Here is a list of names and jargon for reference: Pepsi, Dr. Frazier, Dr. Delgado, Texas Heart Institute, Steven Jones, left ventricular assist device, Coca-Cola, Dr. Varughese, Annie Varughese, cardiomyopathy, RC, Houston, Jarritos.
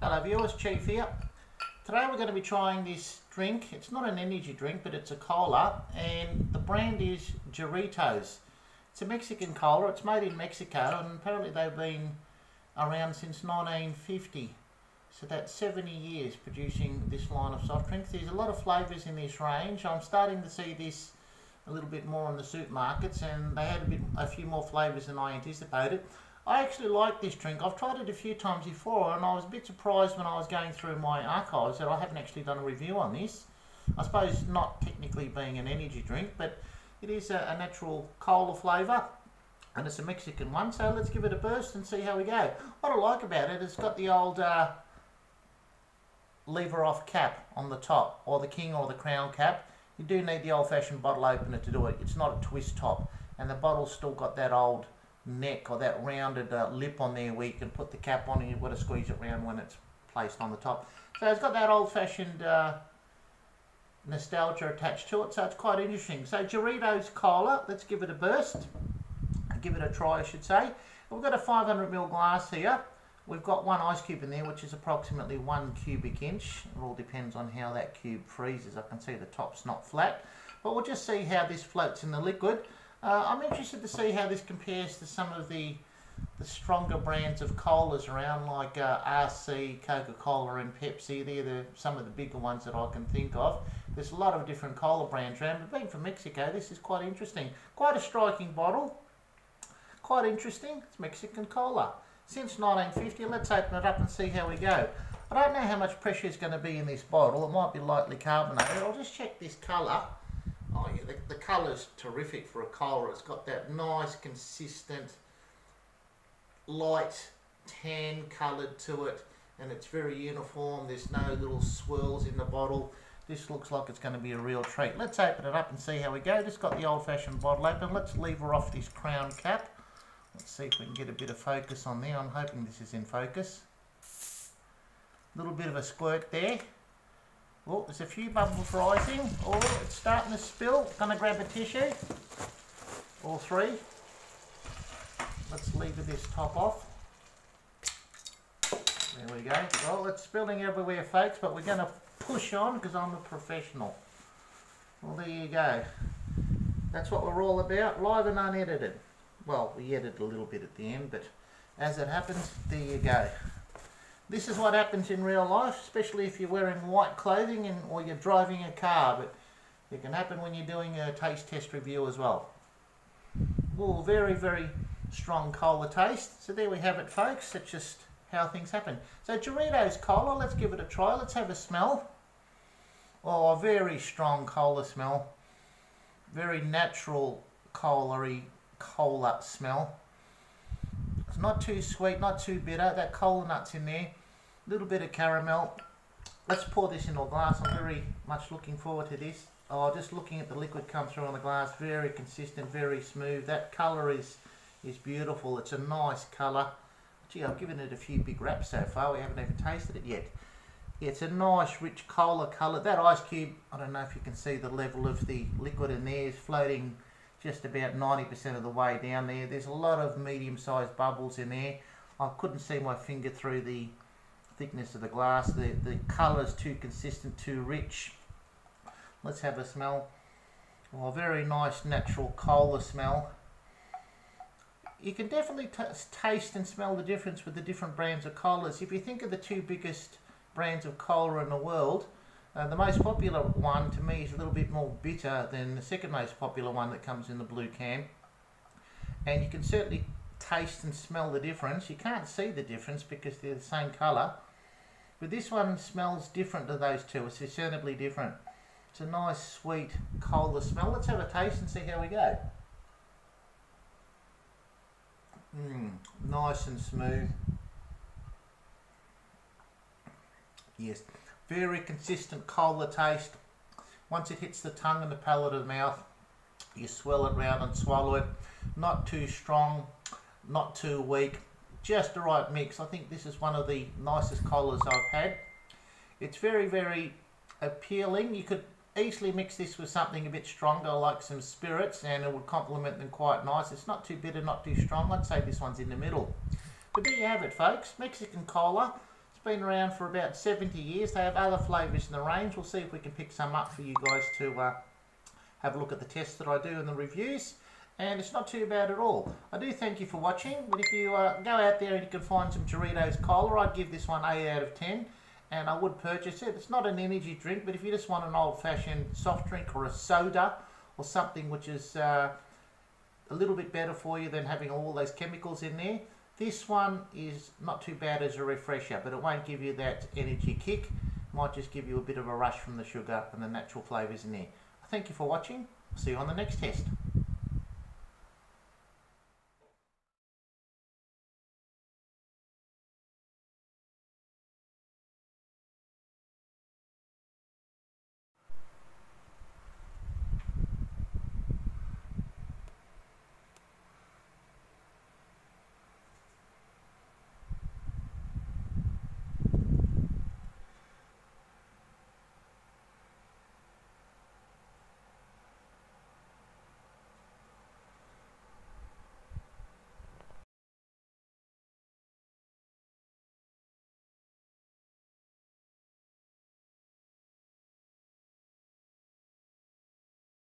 Hello viewers, Chief here. Today we're going to be trying this drink. It's not an energy drink, but it's a cola, and the brand is Jarritos. It's a Mexican cola. It's made in Mexico, and apparently they've been around since 1950. So that's 70 years producing this line of soft drinks. There's a lot of flavours in this range. I'm starting to see this a little bit more in the supermarkets, and they had a few more flavours than I anticipated. I actually like this drink. I've tried it a few times before, and I was a bit surprised when I was going through my archives that I haven't actually done a review on this. I suppose not technically being an energy drink, but it is a natural cola flavour, and it's a Mexican one, so let's give it a burst and see how we go. What I like about it, it's got the old lever off cap on the top, or the king or the crown cap. You do need the old fashioned bottle opener to do it. It's not a twist top, and the bottle's still got that old neck or that rounded lip on there where you can put the cap on, and you've got to squeeze it round when it's placed on the top. So it's got that old-fashioned nostalgia attached to it, so it's quite interesting. So Jarritos Cola, let's give it a burst. Give it a try, I should say. We've got a 500ml glass here. We've got one ice cube in there, which is approximately 1 cubic inch. It all depends on how that cube freezes. I can see the top's not flat, but we'll just see how this floats in the liquid. I'm interested to see how this compares to some of the stronger brands of colas around, like RC, Coca-Cola and Pepsi. They're some of the bigger ones that I can think of. There's a lot of different cola brands around, but being from Mexico, this is quite interesting. Quite a striking bottle. Quite interesting. It's Mexican cola. Since 1950, let's open it up and see how we go. I don't know how much pressure is going to be in this bottle. It might be lightly carbonated. I'll just check this colour. Oh yeah, the colour's terrific for a cola. It's got that nice, consistent, light tan coloured to it, and it's very uniform. There's no little swirls in the bottle. This looks like it's going to be a real treat. Let's open it up and see how we go. Just got the old-fashioned bottle open. Let's lever off this crown cap. Let's see if we can get a bit of focus on there. I'm hoping this is in focus. A little bit of a squirt there. Oh, there's a few bubbles rising. Oh, it's starting to spill. Gonna grab a tissue. All three. Let's lever this top off. There we go. Well, it's spilling everywhere, folks, but we're gonna push on because I'm a professional. Well, there you go. That's what we're all about, live and unedited. Well, we edited a little bit at the end, but as it happens, there you go. This is what happens in real life, especially if you're wearing white clothing or you're driving a car, but it can happen when you're doing a taste test review as well. Well, very, very strong cola taste. So there we have it, folks. It's just how things happen. So Jarritos Cola, let's give it a try. Let's have a smell. Oh, a very strong cola smell. Very natural cola-y cola smell. It's not too sweet, not too bitter. That cola nut's in there. A little bit of caramel. Let's pour this into a glass. I'm very much looking forward to this. Oh, just looking at the liquid come through on the glass. Very consistent, very smooth. That colour is beautiful. It's a nice colour. Gee, I've given it a few big wraps so far. We haven't even tasted it yet. Yeah, it's a nice, rich cola colour. That ice cube, I don't know if you can see the level of the liquid in there, is floating just about 90% of the way down there. There's a lot of medium-sized bubbles in there. I couldn't see my finger through the thickness of the glass. The colour's too consistent, too rich. Let's have a smell. Well, a very nice natural cola smell. You can definitely taste and smell the difference with the different brands of colas. If you think of the two biggest brands of cola in the world, the most popular one to me is a little bit more bitter than the second most popular one that comes in the blue can. And you can certainly taste and smell the difference. You can't see the difference because they're the same colour. But this one smells different to those two. It's discernibly different. It's a nice, sweet, cola smell. Let's have a taste and see how we go. Nice and smooth. Yes. Very consistent cola taste. Once it hits the tongue and the palate of the mouth, you swirl it round and swallow it. Not too strong, not too weak. Just the right mix. I think this is one of the nicest colas I've had. It's very, very appealing. You could easily mix this with something a bit stronger, like some spirits, and it would complement them quite nice. It's not too bitter, not too strong. I'd say this one's in the middle. But there you have it, folks. Mexican cola. It's been around for about 70 years. They have other flavours in the range. We'll see if we can pick some up for you guys to have a look at the tests that I do and the reviews. And it's not too bad at all. I do thank you for watching, but if you go out there and you can find some Jarritos Cola, I'd give this one 8 out of 10, and I would purchase it. It's not an energy drink, but if you just want an old-fashioned soft drink or a soda or something which is a little bit better for you than having all those chemicals in there, this one is not too bad as a refresher, but it won't give you that energy kick. It might just give you a bit of a rush from the sugar and the natural flavours in there. I thank you for watching. I'll see you on the next test.